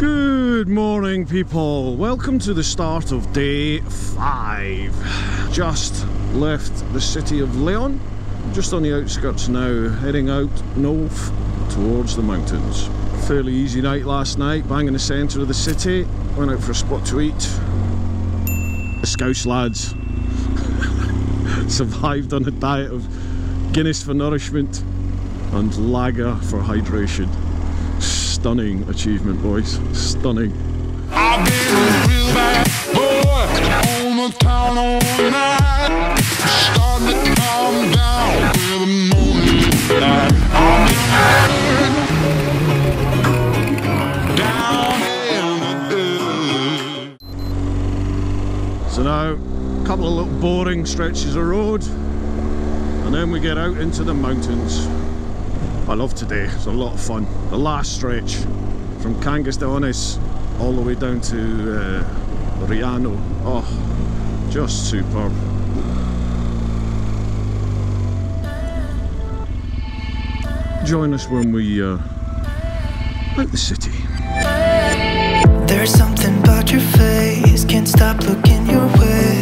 Good morning, people. Welcome to the start of day 5. Just left the city of Leon, just on the outskirts now, heading out north towards the mountains. Fairly easy night last night, bang in the centre of the city. Went out for a spot to eat. The Scouse lads survived on a diet of Guinness for nourishment and lager for hydration. Stunning achievement, boys. Stunning. I've been a real bad boy on the town all night. Starting to calm down with the morning light. I've been down in the earth. So now, a couple of little boring stretches of road, and then we get out into the mountains. I love today, it's a lot of fun. The last stretch from Cangas de Onis all the way down to Riano. Oh, just superb. Join us when we out the city. There's something about your face, can't stop looking your way.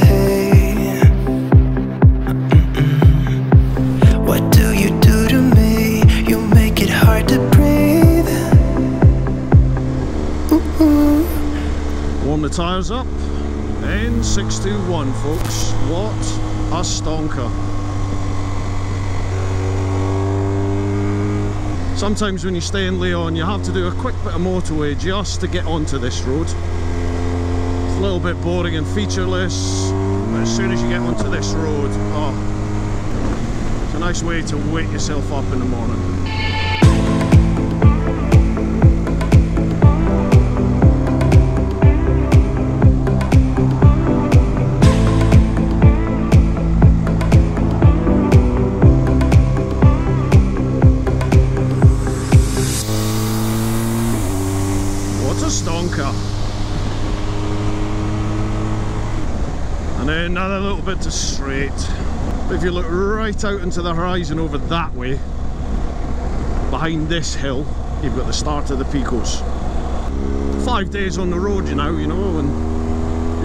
The tyres up. N621, folks. What a stonker. Sometimes when you stay in Leon, you have to do a quick bit of motorway just to get onto this road. It's a little bit boring and featureless, but as soon as you get onto this road, oh, it's a nice way to wake yourself up in the morning. Another little bit to straight. If you look right out into the horizon over that way, behind this hill, you've got the start of the Picos. 5 days on the road, you know, and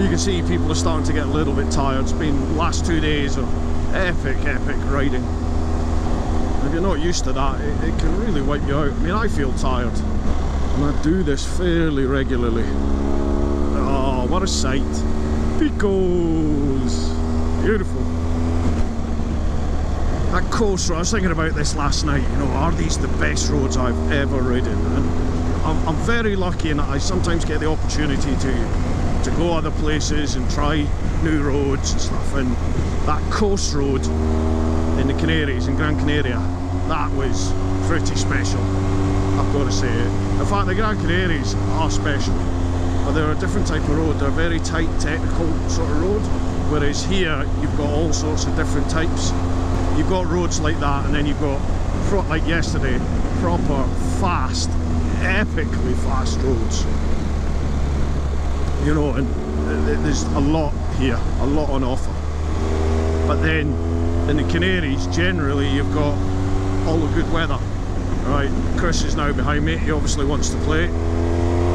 you can see people are starting to get a little bit tired. It's been the last 2 days of epic riding. If you're not used to that, it can really wipe you out. I mean, I feel tired, and I do this fairly regularly. Oh, what a sight. Picos! Beautiful. That coast road, I was thinking about this last night, you know, are these the best roads I've ever ridden? And I'm very lucky in that I sometimes get the opportunity to go other places and try new roads and stuff, and that coast road in the Canaries, in Gran Canaria, that was pretty special, I've got to say it. In fact, the Gran Canaries are special. But they're a different type of road, they're a very tight, technical sort of road, whereas here you've got all sorts of different types. You've got roads like that, and then you've got, like yesterday, proper, fast, epically fast roads. You know, and there's a lot here, a lot on offer. But then, in the Canaries, generally you've got all the good weather. Right, Chris is now behind me, he obviously wants to play.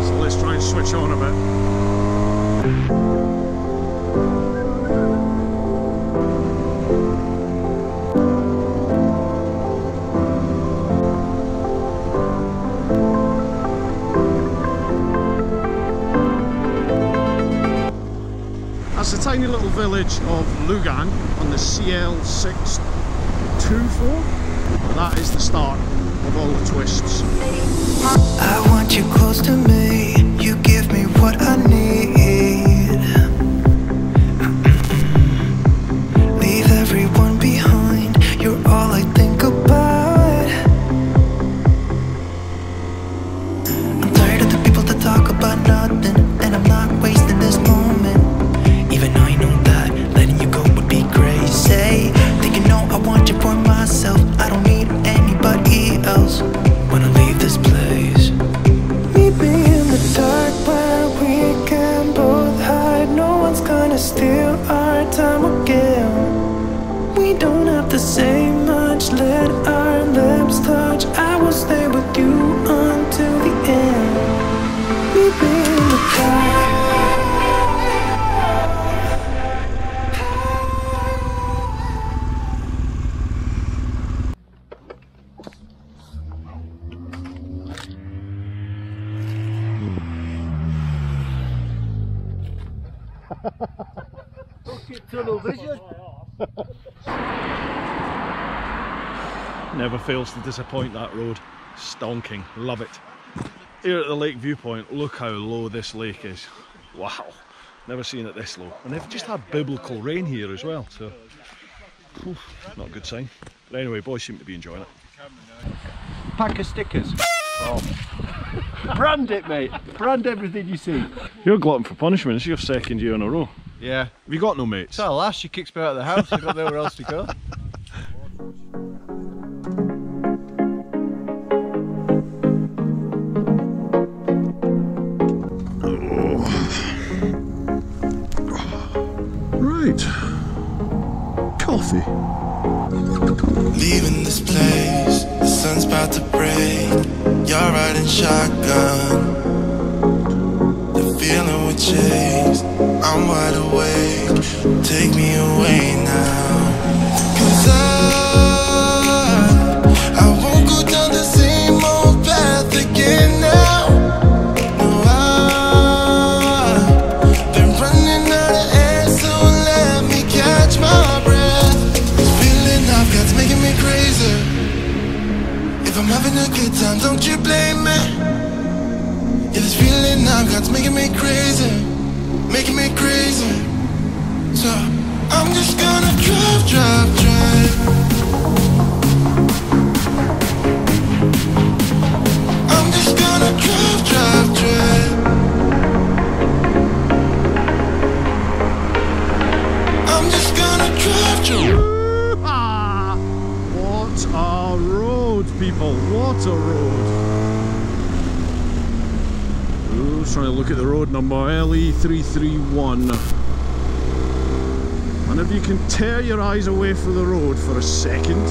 So let's try and switch on a bit. That's the tiny little village of Lugan on the CL624. That is the start of all the twists. I want you close to me, you give me what I need. Leave everyone behind, you're all I think about. I'm tired of the people that talk about nothing, and I'm not wasting this moment. Even I know that letting you go would be crazy. Thinking no, I want you for myself, I don't need else when I leave this place. Meet me in the dark where we can both hide. No one's gonna steal our time again. We don't have to say much, let our lips touch. I will stay with you until the end. Never fails to disappoint, that road. Stonking, love it. Here at the lake viewpoint, look how low this lake is. Wow, never seen it this low. And they've just had biblical rain here as well, so oof, not a good sign. But anyway, boys seem to be enjoying it. Pack of stickers. Oh. Brand it, mate. Brand everything you see. You're glutton for punishment. It's your second year in a row. Yeah. Have you got no mates? It's our last. She kicks me out of the house. I've got nowhere else to go. Coffee. Leaving this place, the sun's about to break. You're riding shotgun. The feeling would chase. I'm wide awake. Take me away now. 'Cause I won't go down the same old path again now. I'm having a good time, don't you blame me. Yeah, this feeling I've got's making me crazy, making me crazy. So I'm just gonna drive, drive, drive. I'm just gonna drive, drive, drive. I'm just gonna drive, drive. Ah, what a road, people. What a road. Ooh, I was trying to look at the road number, LE331, and if you can tear your eyes away from the road for a second,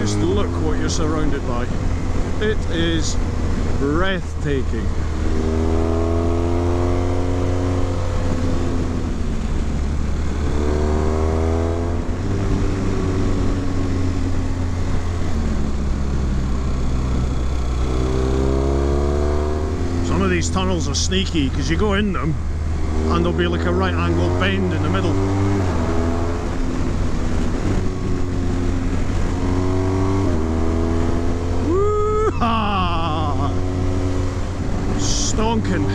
just look what you're surrounded by. It is breathtaking. These tunnels are sneaky because you go in them and there'll be like a right angle bend in the middle. Woo-ha! Stonking.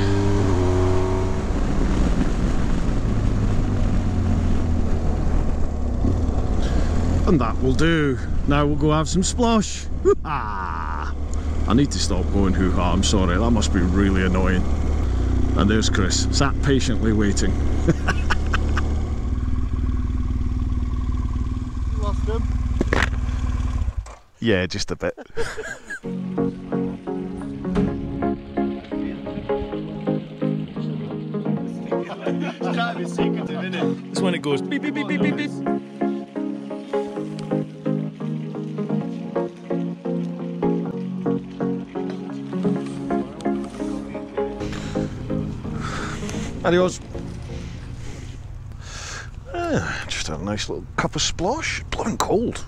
And that will do. Now we'll go have some splosh. Woo-ha! I need to stop going hoo-ha, I'm sorry, that must be really annoying. And there's Chris, sat patiently waiting. You lost him? Yeah, just a bit. It's when it goes beep beep beep beep beep beep. Adios. Just had a nice little cup of splosh. Blowing cold.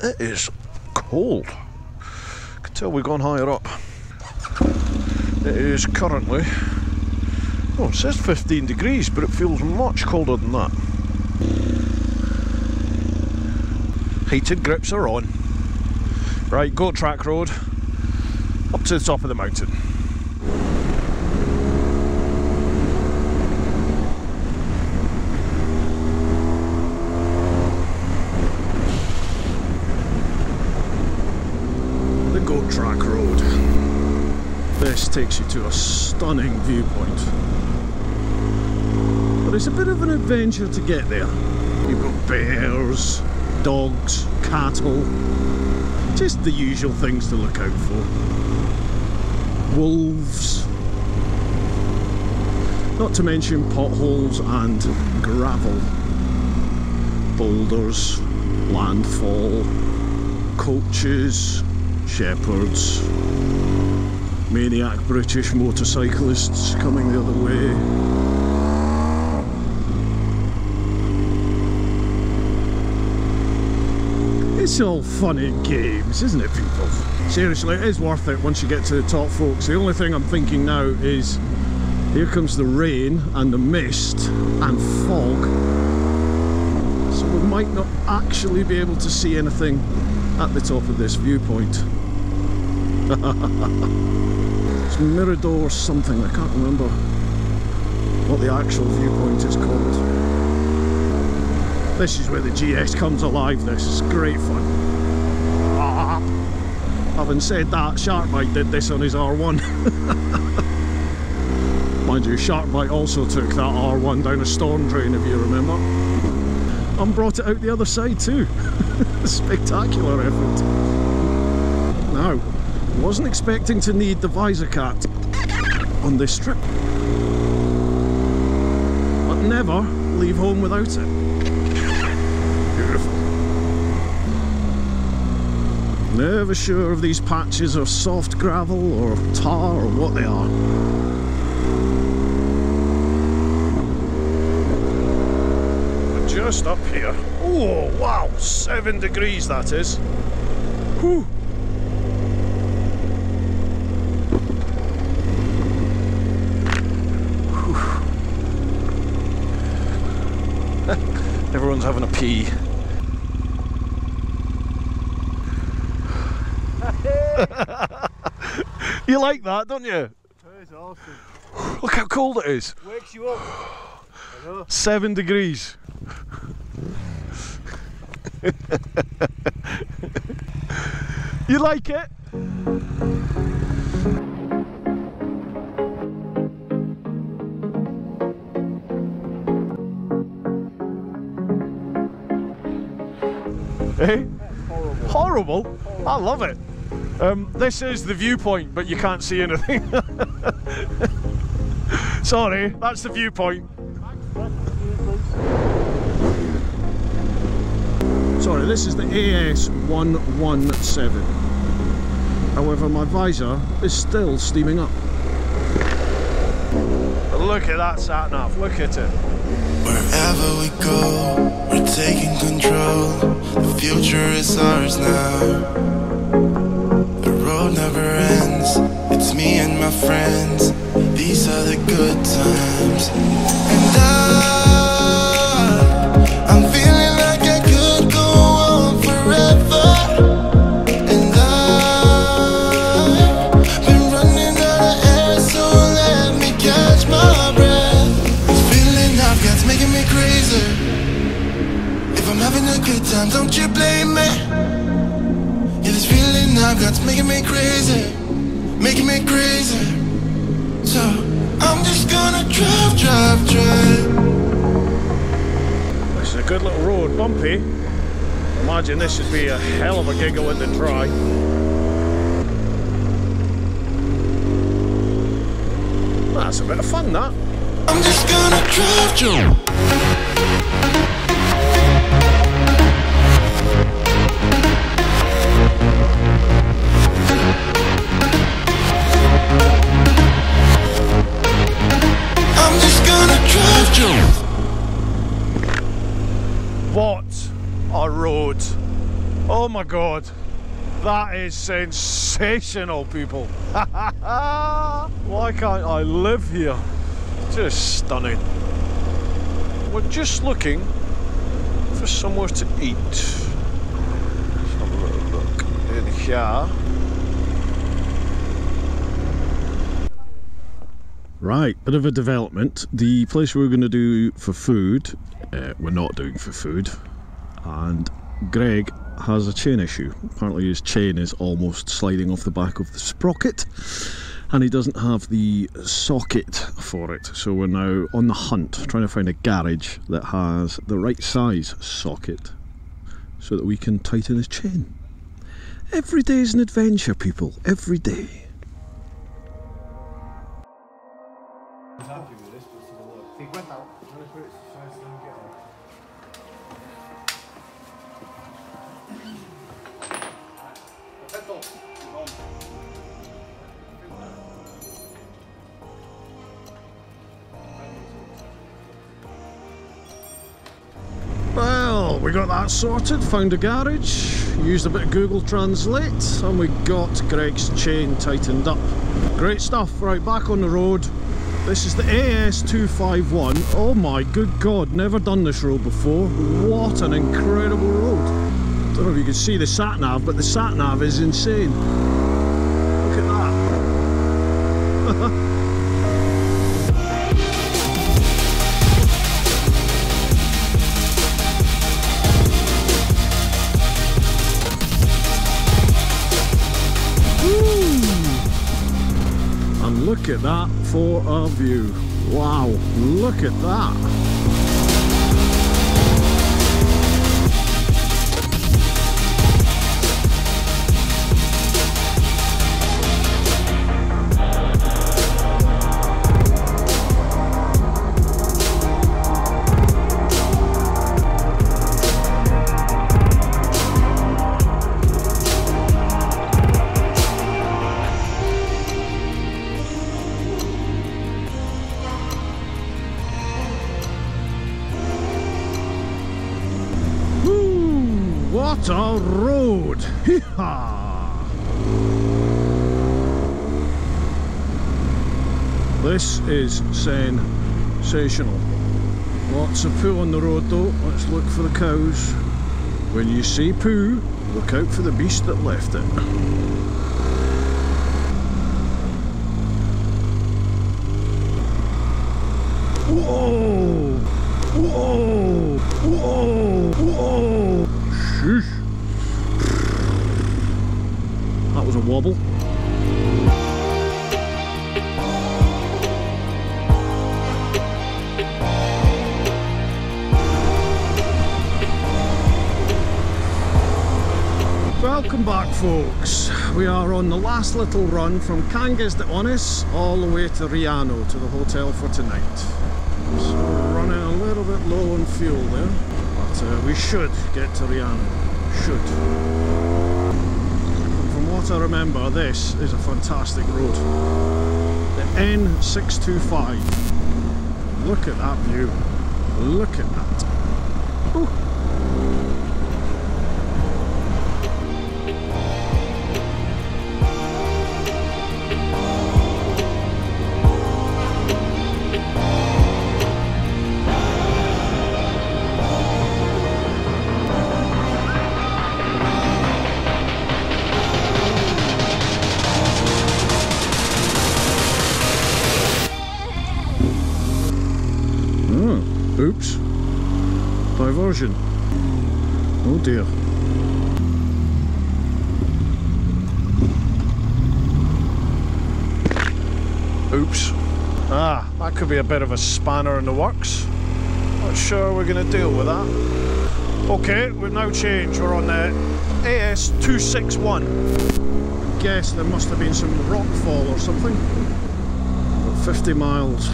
It is cold. I can tell we've gone higher up. It is currently, oh, it says 15 degrees, but it feels much colder than that. Heated grips are on. Right, go track road up to the top of the mountain. Track road. This takes you to a stunning viewpoint, but it's a bit of an adventure to get there. You've got bears, dogs, cattle, just the usual things to look out for. Wolves, not to mention potholes and gravel, boulders, landfall, coaches, shepherds, maniac British motorcyclists coming the other way. It's all fun and games, isn't it, people? Seriously, it is worth it once you get to the top, folks. The only thing I'm thinking now is, here comes the rain and the mist and fog, so we might not actually be able to see anything at the top of this viewpoint. It's Mirador something, I can't remember what the actual viewpoint is called. This is where the GS comes alive. This is great fun. Ah, having said that, Sharkbite did this on his R1. Mind you, Sharkbite also took that R1 down a storm drain, if you remember, and brought it out the other side too. Spectacular effort. Now, wasn't expecting to need the visor cat on this trip, but never leave home without it. Never sure if these patches are soft gravel or tar or what they are. We're just up here. Oh wow, 7 degrees that is. Whew. Whew. Everyone's having a pee. You like that, don't you? It is awesome. Look how cold it is. Wakes you up. I know. 7 degrees. You like it? Eh? Horrible. Horrible? Horrible. I love it. This is the viewpoint, but you can't see anything. Sorry, that's the viewpoint. Sorry, this is the AS117. However, my visor is still steaming up. Look at that sat nav, look at it. Wherever we go, we're taking control. The future is ours now. Never ends, it's me and my friends, these are the good times, and I'm feeling like I could go on forever, and I've been running out of air, so let me catch my breath, this feeling I've got's making me crazy, if I'm having a good time, don't you blame me. I've got making me crazy, so I'm just gonna drive, drive, drive. This is a good little road, bumpy. Imagine this should be a hell of a giggle in the dry. That's a bit of fun, that. I'm just gonna drive, you. What a road. Oh my god, that is sensational, people. Why can't I live here? Just stunning. We're just looking for somewhere to eat. Let's have a little look in here. Right, bit of a development. The place we were going to do for food, we're not doing for food, and Greg has a chain issue. Apparently his chain is almost sliding off the back of the sprocket, and he doesn't have the socket for it, so we're now on the hunt, trying to find a garage that has the right size socket, so that we can tighten his chain. Every day is an adventure, people, every day. we got that sorted, found a garage, used a bit of Google Translate, and we got Greg's chain tightened up. Great stuff. Right, back on the road. This is the AS251. Oh my good god, never done this road before. What an incredible road. I don't know if you can see the sat-nav, but the sat-nav is insane. Look at that. Look at that for a view. Wow, look at that. What a road! Hee-haw! This is sensational. Lots of poo on the road though, let's look for the cows. When you see poo, look out for the beast that left it. That was a wobble. Welcome back, folks. We are on the last little run from Cangas de Onis all the way to Riano to the hotel for tonight. So we're running a little bit low on fuel there, but we should get to Riano. Should. What I remember, this is a fantastic road. The N625. Look at that view. Look at that. Ooh. Oops. Diversion. Oh dear. Oops. Ah, that could be a bit of a spanner in the works. Not sure we're going to deal with that. Okay, we've now changed. We're on the AS261. I guess there must have been some rockfall or something. About 50 miles.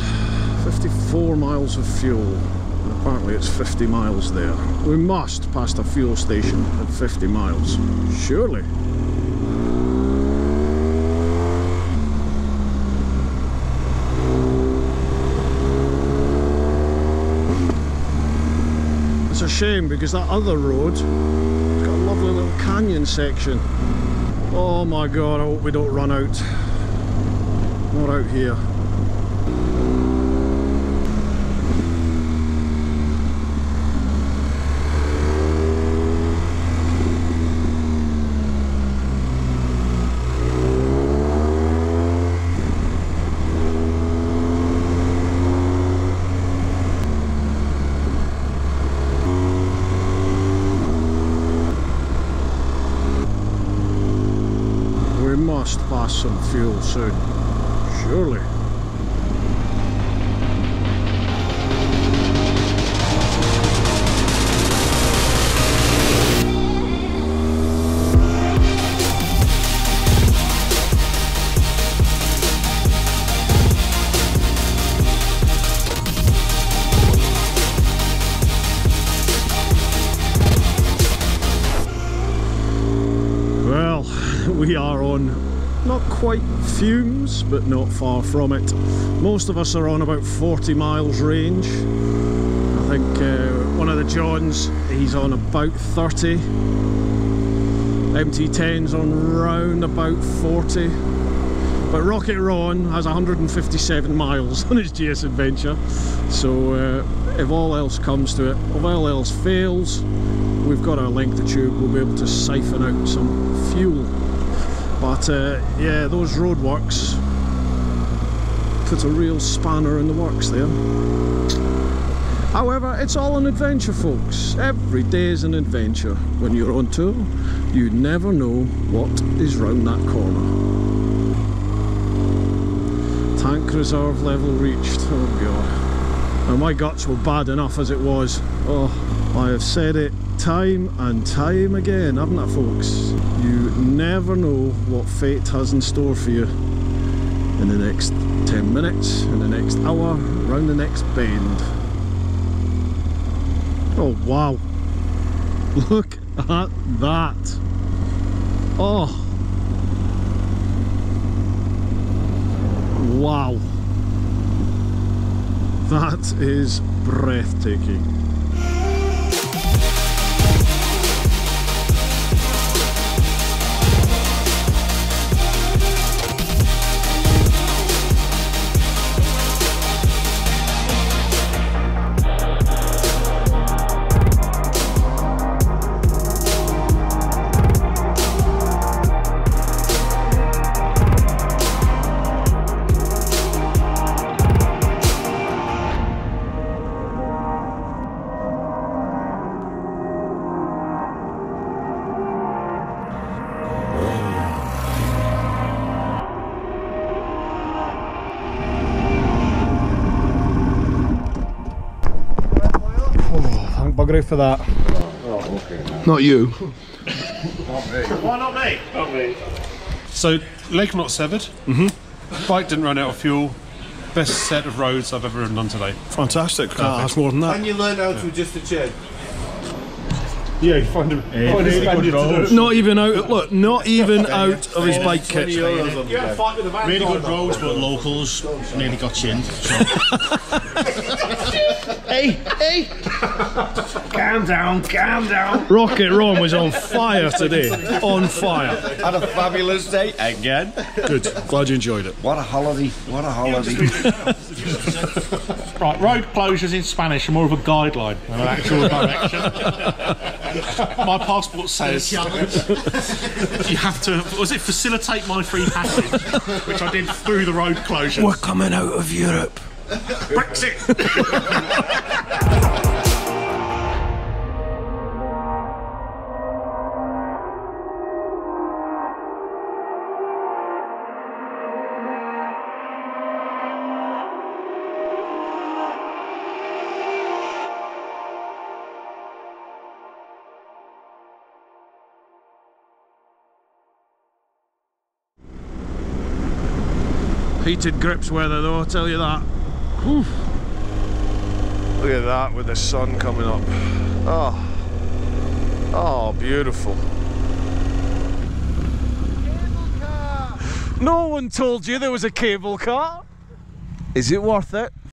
54 miles of fuel, and apparently it's 50 miles there. We must pass the fuel station at 50 miles, surely. It's a shame because that other road's got a lovely little canyon section. Oh my god, I hope we don't run out. Not out here. Must pass some fuel soon, surely. Well, we are on not quite fumes, but not far from it. Most of us are on about 40 miles range. I think one one of the Johns, he's on about 30. MT-10's on round about 40. But Rocket Ron has 157 miles on his GS Adventure, so if all else comes to it, if all else fails, we've got our length of tube, we'll be able to siphon out some fuel. But yeah, those roadworks put a real spanner in the works there. However, it's all an adventure, folks. Every day is an adventure. When you're on tour, you never know what is round that corner. Tank reserve level reached. Oh god. Now my guts were bad enough as it was. Oh, I have said it time and time again, haven't I, folks? You never know what fate has in store for you in the next 10 minutes, in the next hour, around the next bend. Oh wow, look at that. Oh wow, that is breathtaking. Bugger out for that. Oh, okay, no. Not you. Not me. Why not me? Not me. So, leg not severed. Mm-hmm. Bike didn't run out of fuel. Best set of roads I've ever ridden on today. Fantastic. That's more than that. And you learn how to adjust the chain. Yeah, you find him. Yeah, not even out. Look, not even out of his bike kit. Really good roads, but locals nearly got chinned. So. hey! Calm down. Rocket Ron was on fire today. On fire. Had a fabulous day again. Good. Glad you enjoyed it. What a holiday! What a holiday! Right, road closures in Spanish are more of a guideline than an actual direction. My passport says you have to, was it facilitate my free passage, which I did through the road closures. We're coming out of Europe. Brexit! Heated grips weather though, I'll tell you that. Oof. Look at that with the sun coming up. Oh, oh, beautiful. Cable car. No one told you there was a cable car. Is it worth it?